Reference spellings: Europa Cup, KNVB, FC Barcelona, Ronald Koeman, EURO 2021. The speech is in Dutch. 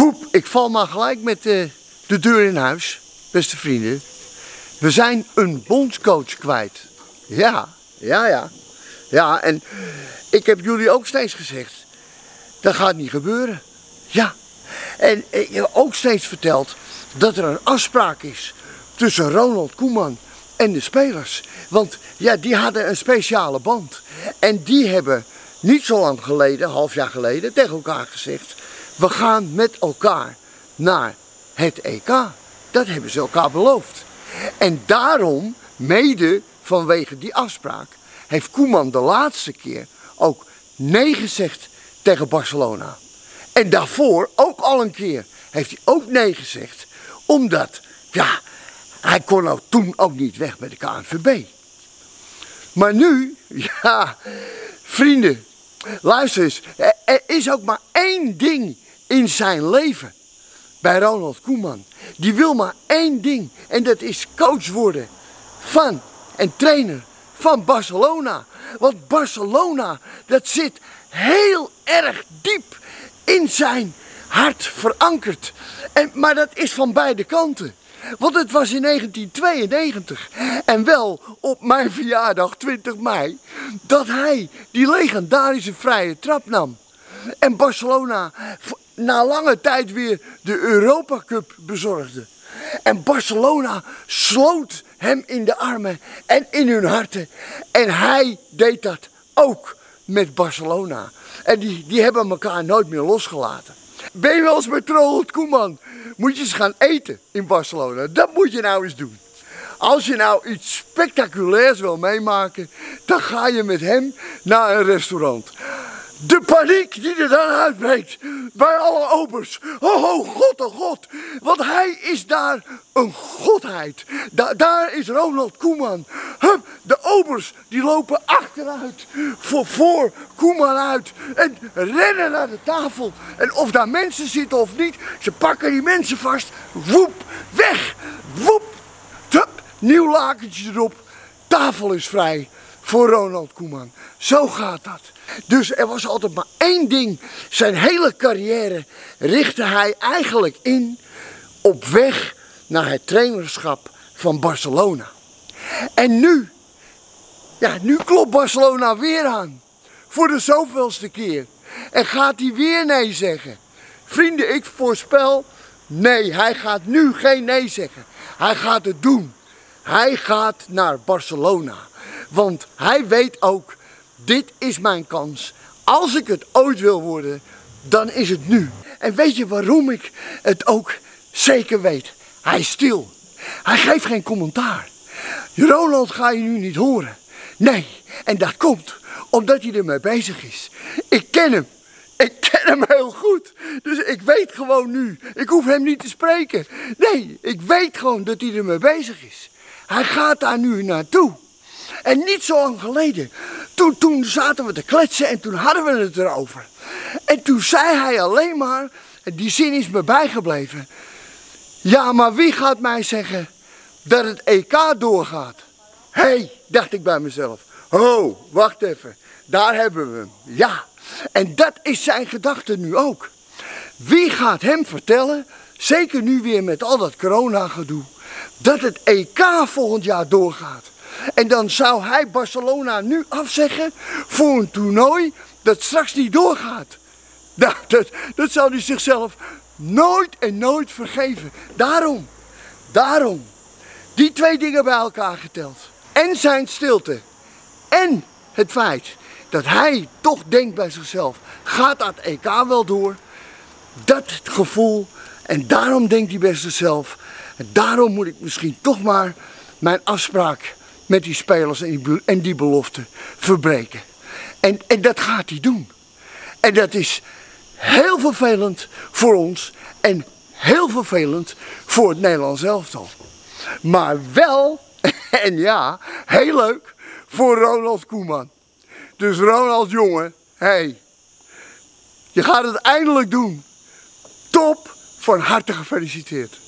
Voep, ik val maar gelijk met de deur in huis, beste vrienden. We zijn een bondscoach kwijt. Ja, en ik heb jullie ook steeds gezegd, dat gaat niet gebeuren. Ja, en ik heb ook steeds verteld dat er een afspraak is tussen Ronald Koeman en de spelers. Want ja, die hadden een speciale band. En die hebben niet zo lang geleden, een half jaar geleden, tegen elkaar gezegd: we gaan met elkaar naar het EK. Dat hebben ze elkaar beloofd. En daarom, mede vanwege die afspraak, heeft Koeman de laatste keer ook nee gezegd tegen Barcelona. En daarvoor ook al een keer heeft hij ook nee gezegd. Omdat, ja, hij kon nou toen ook niet weg bij de KNVB. Maar nu, ja, vrienden, luister eens. Er is ook maar één ding in zijn leven bij Ronald Koeman. Die wil maar één ding en dat is coach worden van en trainer van Barcelona. Want Barcelona, dat zit heel erg diep in zijn hart verankerd. Maar dat is van beide kanten. Want het was in 1992 en wel op mijn verjaardag 20 mei dat hij die legendarische vrije trap nam. En Barcelona na lange tijd weer de Europa Cup bezorgde. En Barcelona sloot hem in de armen en in hun harten. En hij deed dat ook met Barcelona. En die hebben elkaar nooit meer losgelaten. Ben je wel eens met Ronald Koeman? Moet je eens gaan eten in Barcelona. Dat moet je nou eens doen. Als je nou iets spectaculairs wil meemaken, dan ga je met hem naar een restaurant. De paniek die er dan uitbreekt bij alle obers. Oh god, oh god. Want hij is daar een godheid. Daar is Ronald Koeman. Hup, de obers die lopen achteruit voor Koeman uit. En rennen naar de tafel. En of daar mensen zitten of niet, ze pakken die mensen vast. Woep, weg. Woep. Hup, nieuw lakentje erop. Tafel is vrij. Voor Ronald Koeman. Zo gaat dat. Dus er was altijd maar één ding. Zijn hele carrière richtte hij eigenlijk in op weg naar het trainerschap van Barcelona. En nu, ja, nu klopt Barcelona weer aan. Voor de zoveelste keer. En gaat hij weer nee zeggen. Vrienden, ik voorspel, nee, hij gaat nu geen nee zeggen. Hij gaat het doen. Hij gaat naar Barcelona. Want hij weet ook, dit is mijn kans. Als ik het ooit wil worden, dan is het nu. En weet je waarom ik het ook zeker weet? Hij is stil. Hij geeft geen commentaar. Ronald ga je nu niet horen. Nee, en dat komt omdat hij ermee bezig is. Ik ken hem. Ik ken hem heel goed. Dus ik weet gewoon nu. Ik hoef hem niet te spreken. Nee, ik weet gewoon dat hij ermee bezig is. Hij gaat daar nu naartoe. En niet zo lang geleden, toen zaten we te kletsen en toen hadden we het erover. En toen zei hij alleen maar, en die zin is me bijgebleven. Ja, maar wie gaat mij zeggen dat het EK doorgaat? Hé, dacht ik bij mezelf. Oh, wacht even. Daar hebben we hem. Ja, en dat is zijn gedachte nu ook. Wie gaat hem vertellen, zeker nu weer met al dat corona-gedoe, dat het EK volgend jaar doorgaat? En dan zou hij Barcelona nu afzeggen voor een toernooi dat straks niet doorgaat. Dat zou hij zichzelf nooit en nooit vergeven. Daarom, die twee dingen bij elkaar geteld. En zijn stilte. En het feit dat hij toch denkt bij zichzelf, gaat dat EK wel door? Dat het gevoel. En daarom denkt hij bij zichzelf. En daarom moet ik misschien toch maar mijn afspraak met die spelers en die belofte verbreken. En dat gaat hij doen. En dat is heel vervelend voor ons en heel vervelend voor het Nederlands elftal. Maar wel, en ja, heel leuk voor Ronald Koeman. Dus Ronald, jongen, hey, je gaat het eindelijk doen. Top, van harte gefeliciteerd.